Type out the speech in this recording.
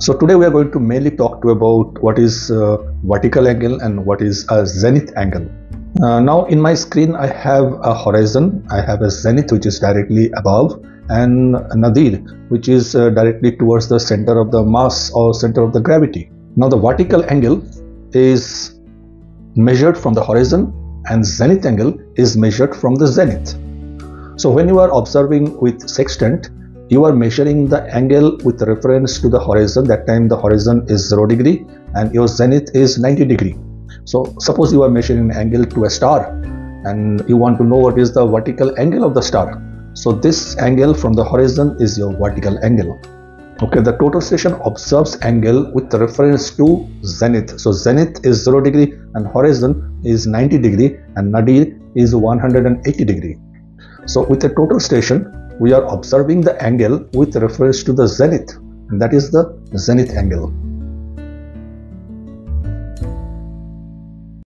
So today we are going to mainly talk to about what is vertical angle and what is a zenith angle. Now in my screen I have a horizon, I have a zenith which is directly above and nadir which is directly towards the center of the mass or center of the gravity. Now the vertical angle is measured from the horizon and zenith angle is measured from the zenith. So when you are observing with sextant, you are measuring the angle with reference to the horizon. That time the horizon is 0 degree and your zenith is 90 degree. So suppose you are measuring an angle to a star and you want to know what is the vertical angle of the star. So this angle from the horizon is your vertical angle. Okay, the total station observes angle with reference to zenith. So zenith is 0 degree and horizon is 90 degree and nadir is 180 degree. So with the total station, we are observing the angle with reference to the zenith, and that is the zenith angle.